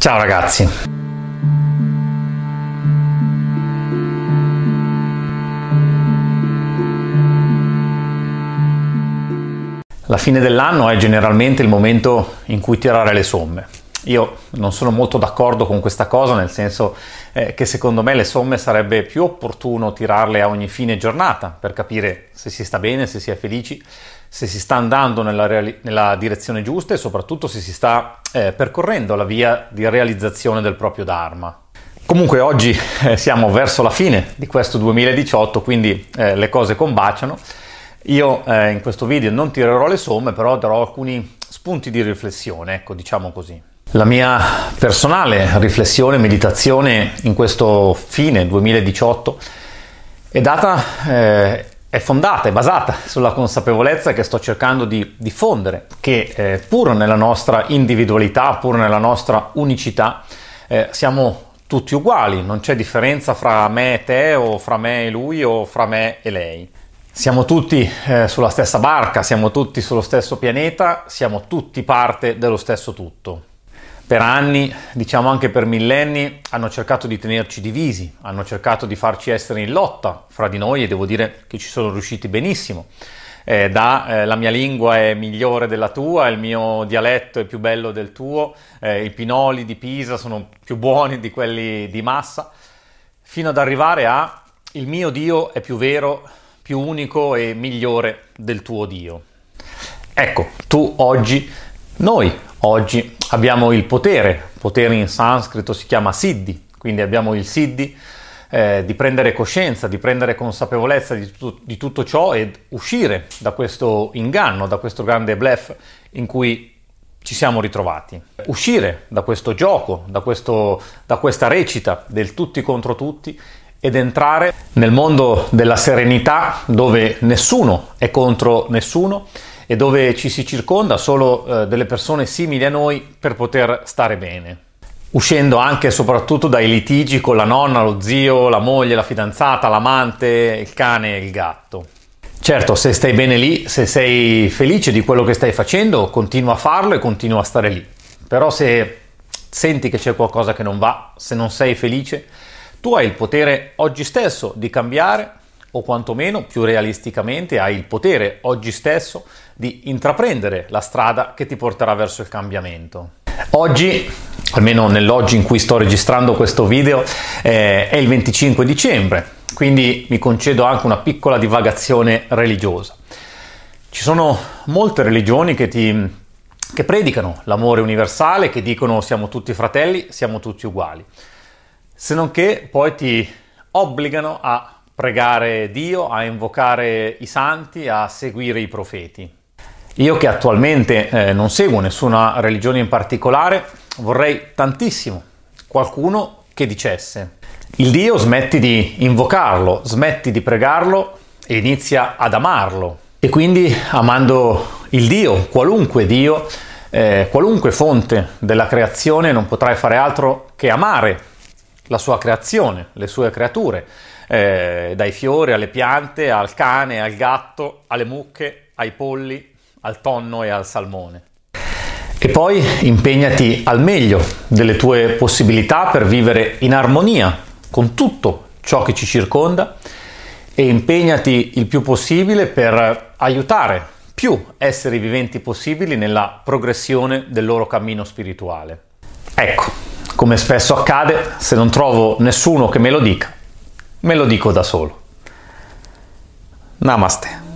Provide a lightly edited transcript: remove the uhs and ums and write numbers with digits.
Ciao ragazzi! La fine dell'anno è generalmente il momento in cui tirare le somme. Io non sono molto d'accordo con questa cosa, nel senso che secondo me le somme sarebbe più opportuno tirarle a ogni fine giornata per capire se si sta bene, se si è felici, se si sta andando nella direzione giusta e soprattutto se si sta percorrendo la via di realizzazione del proprio dharma. Comunque oggi siamo verso la fine di questo 2018, quindi le cose combaciano. Io in questo video non tirerò le somme, però darò alcuni spunti di riflessione, ecco, diciamo così. La mia personale riflessione e meditazione in questo fine 2018 è basata sulla consapevolezza che sto cercando di diffondere, che pur nella nostra individualità, pur nella nostra unicità, siamo tutti uguali, non c'è differenza fra me e te o fra me e lui o fra me e lei. Siamo tutti sulla stessa barca, siamo tutti sullo stesso pianeta, siamo tutti parte dello stesso tutto. Per anni, diciamo anche per millenni, hanno cercato di tenerci divisi, hanno cercato di farci essere in lotta fra di noi e devo dire che ci sono riusciti benissimo. La mia lingua è migliore della tua, il mio dialetto è più bello del tuo, i pinoli di Pisa sono più buoni di quelli di Massa, fino ad arrivare a il mio Dio è più vero, più unico e migliore del tuo Dio. Ecco, noi oggi abbiamo il potere in sanscrito si chiama Siddhi, quindi abbiamo il Siddhi di prendere coscienza, di prendere consapevolezza di tutto ciò ed uscire da questo inganno, da questo grande bluff in cui ci siamo ritrovati. Uscire da questo gioco, da questa recita del tutti contro tutti ed entrare nel mondo della serenità dove nessuno è contro nessuno e dove ci si circonda solo delle persone simili a noi per poter stare bene. Uscendo anche e soprattutto dai litigi con la nonna, lo zio, la moglie, la fidanzata, l'amante, il cane e il gatto. Certo, se stai bene lì, se sei felice di quello che stai facendo, continua a farlo e continua a stare lì. Però se senti che c'è qualcosa che non va, se non sei felice, tu hai il potere oggi stesso di cambiare o quantomeno più realisticamente hai il potere oggi stesso di intraprendere la strada che ti porterà verso il cambiamento. Oggi, almeno nell'oggi in cui sto registrando questo video, è il 25 dicembre, quindi mi concedo anche una piccola divagazione religiosa. Ci sono molte religioni che predicano l'amore universale, che dicono siamo tutti fratelli, siamo tutti uguali. Se non che poi ti obbligano a pregare Dio, a invocare i santi, a seguire i profeti. Io che attualmente non seguo nessuna religione in particolare, vorrei tantissimo qualcuno che dicesse: il Dio smetti di invocarlo, smetti di pregarlo e inizia ad amarlo. E quindi amando il Dio, qualunque Dio, qualunque fonte della creazione, non potrai fare altro che amare la sua creazione, le sue creature, dai fiori alle piante, al cane, al gatto, alle mucche, ai polli, al tonno e al salmone. E poi impegnati al meglio delle tue possibilità per vivere in armonia con tutto ciò che ci circonda e impegnati il più possibile per aiutare più esseri viventi possibili nella progressione del loro cammino spirituale. Ecco. Come spesso accade, se non trovo nessuno che me lo dica, me lo dico da solo. Namaste.